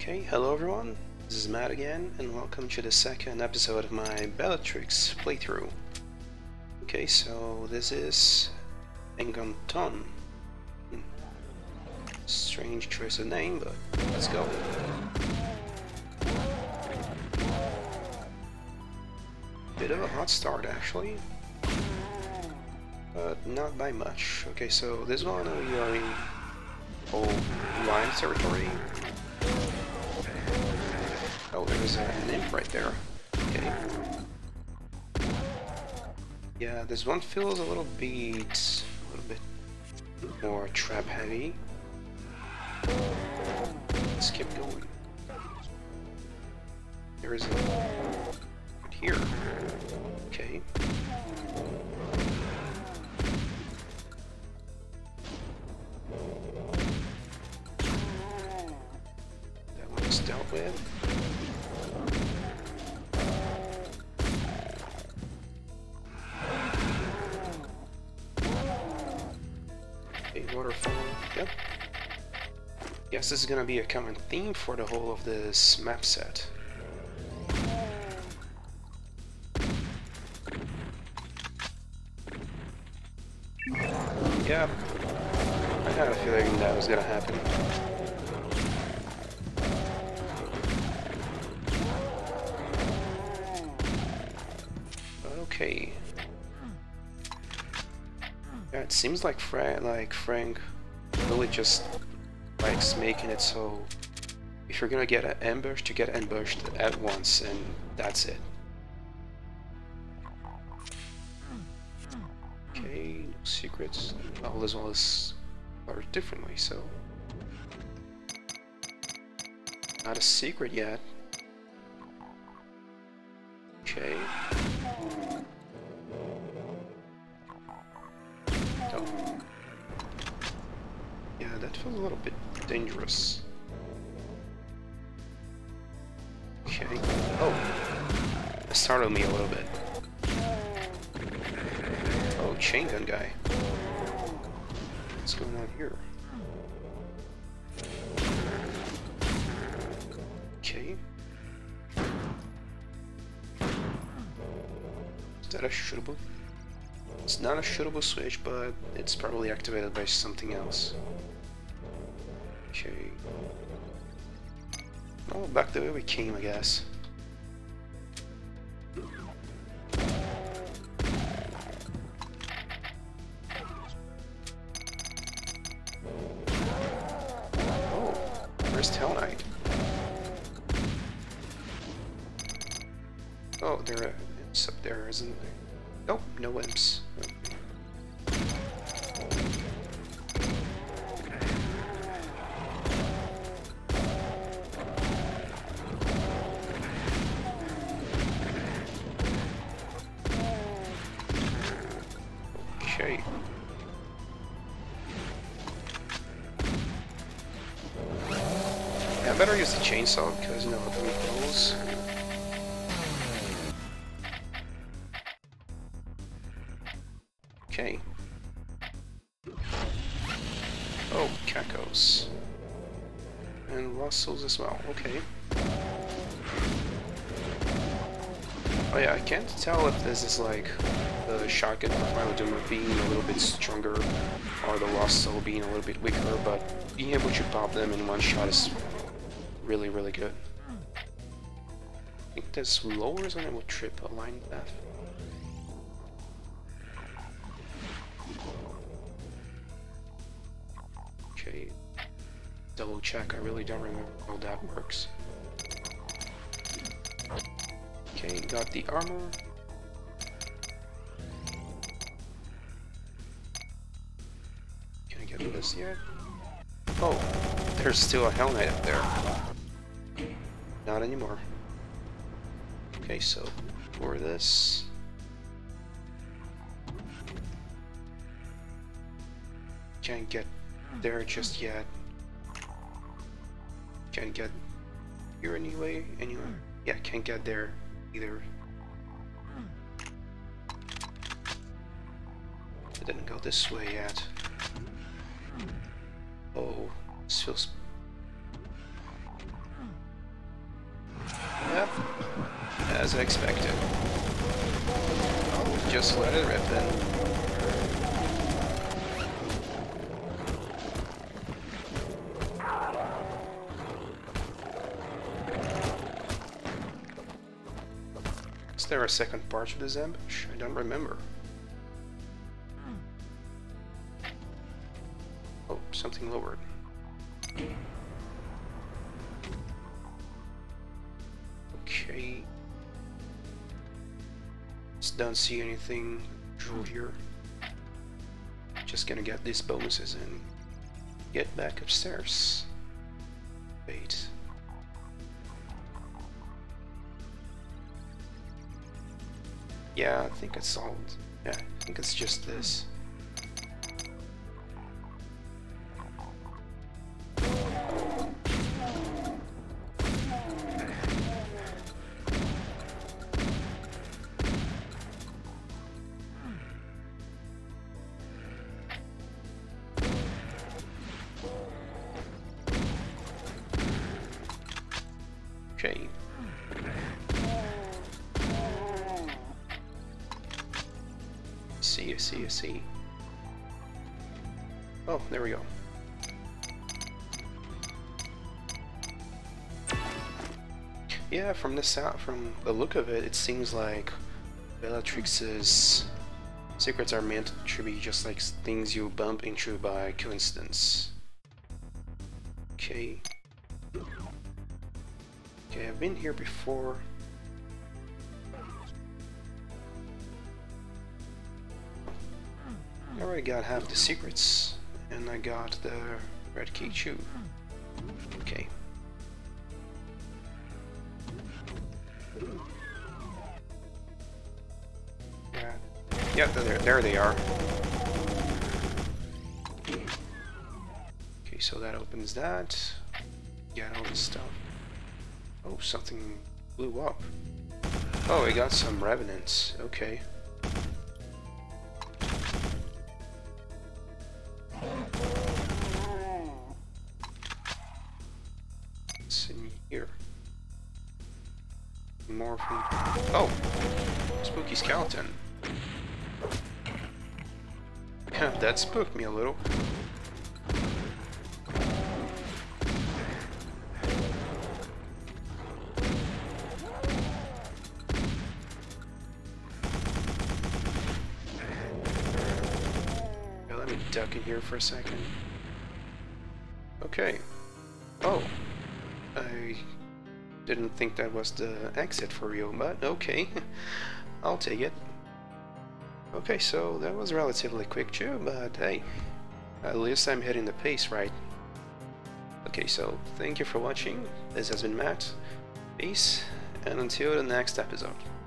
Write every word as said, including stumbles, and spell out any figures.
Okay, hello everyone, this is Matt again, and welcome to the second episode of my Bellatrix playthrough. Okay, so this is Enganton. Hmm. Strange choice of name, but let's go. Bit of a hot start actually, but not by much. Okay, so this one we are in old live territory. Oh, there's an imp right there. Okay. Yeah, this one feels a little bit, a little bit more trap heavy. Let's keep going. There is a here. Okay. That one's dealt with. Waterfall. Yep. Guess this is gonna be a common theme for the whole of this map set. Yep. I had a feeling that was gonna happen. Okay. Yeah, it seems like Frank, like Frank, really just likes making it so if you're gonna get an ambush, you get ambushed at once, and that's it. Okay, no secrets. All this all is colored differently, so not a secret yet. Okay. Yeah, that feels a little bit dangerous. Okay. Oh! That startled me a little bit. Oh, chain gun guy. What's going on here? Okay. Is that a shootable? It's not a shootable switch, but it's probably activated by something else. Okay. Oh, back the way we came, I guess. Oh, where's Hell Knight? Oh, there are imps up there, isn't there? Nope, no imps. Okay. Yeah, I better use the chainsaw because you know it really goes. Okay. Oh, cacos. And Russell's as well, okay. Oh yeah, I can't tell if this is like the shotgun from Final Doomer being a little bit stronger or the Russell being a little bit weaker, but being able to pop them in one shot is really, really good. I think this lowers and it will trip a line death. Double check, I really don't remember how that works. Okay, got the armor. Can I get rid of this yet? Oh, there's still a Hell Knight up there. Not anymore. Okay, so for this. Can't get there just yet. Can't get here anyway, anyway. Yeah, can't get there either. It didn't go this way yet. Oh, this feels as I expected. Just let it rip then. Is there a second part to this ambush? I don't remember. Oh, something lowered. Okay. Just don't see anything true here. Just gonna get these bonuses and get back upstairs. Wait. Yeah, I think it's all. Yeah, I think it's just this. Oh, there we go. Yeah, from this out, from the look of it, it seems like Bellatrix's secrets are meant to be just like things you bump into by coincidence. Okay. Okay, I've been here before. I already got half the secrets, and I got the red key too. Okay. Yeah, yeah, there, there they are. Okay, so that opens that. Got all this stuff. Oh, something blew up. Oh, we got some revenants. Okay. More from... Oh! Spooky skeleton. That spooked me a little. Okay, let me duck in here for a second. Okay. Oh! I... didn't think that was the exit for you, but okay, I'll take it. Okay, so that was relatively quick too, but hey, at least I'm hitting the pace, right? Okay, so thank you for watching. This has been Matt. Peace, and until the next episode.